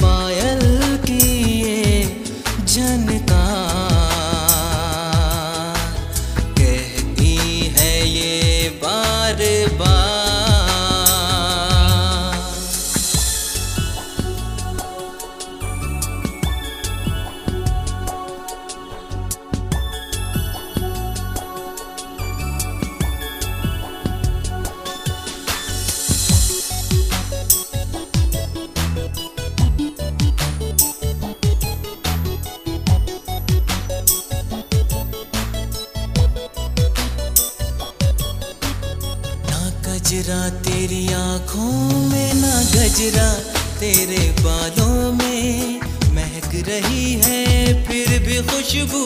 पायल की ये झनकार कहती है ये बार बार। गजरा तेरी आँखों में ना गजरा तेरे बालों में महक रही है फिर भी खुशबू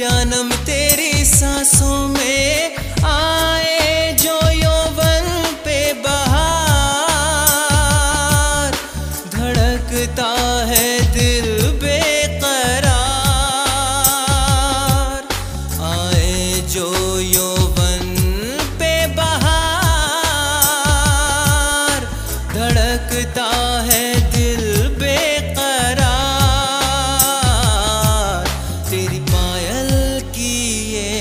जानम तेरी सांसों में। आए जो यौवन पे बहार धड़कता है दिल बेकरार। आए जो यौवन पे बहार धड़कता है दिल बेकरार। तेरी पायल की ये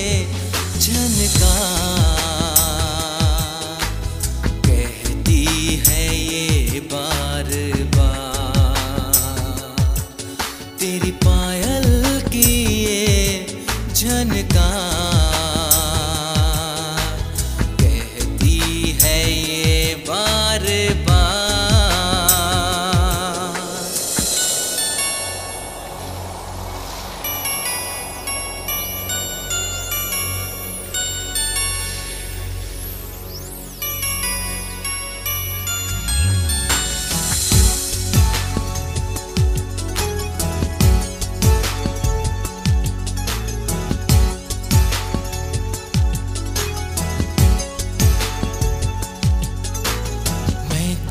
झनकार कहती है ये बार बार। तेरी पायल की ये झनकार कहती है ये बार बार।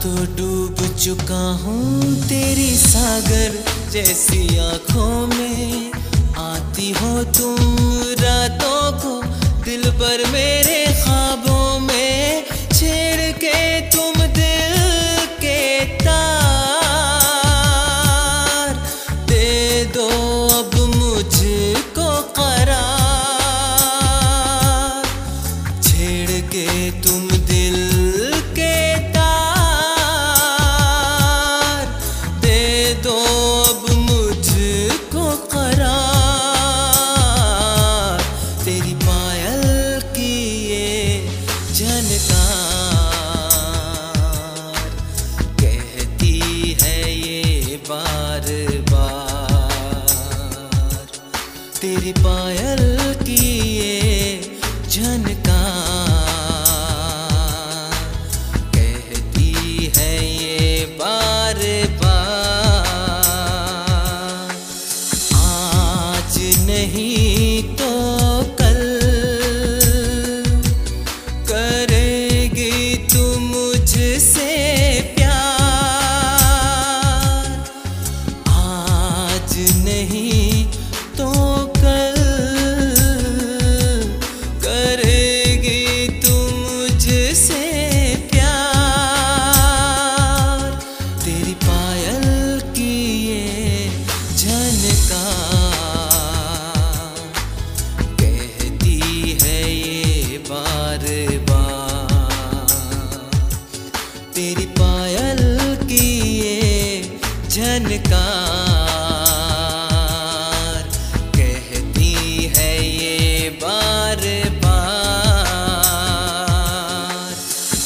तो डूब चुका हूँ तेरी सागर जैसी आँखों में। आती हो तुम रातों को दिल पर मेरे ख्वाबों में। छेड़ के तुम दिल के तार दे दो अब मुझको करार। छेड़ के तुम दिल तेरी पायल की ये झनकार कहती है ये बार बार। आज नहीं तो कल करेगी तू मुझसे प्यार। आज नहीं तो तेरी पायल की ये झनकार कहती है ये बार बार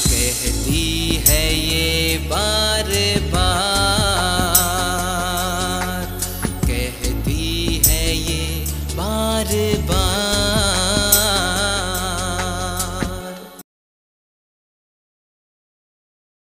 कहती है ये बार बार कहती है ये बार बार।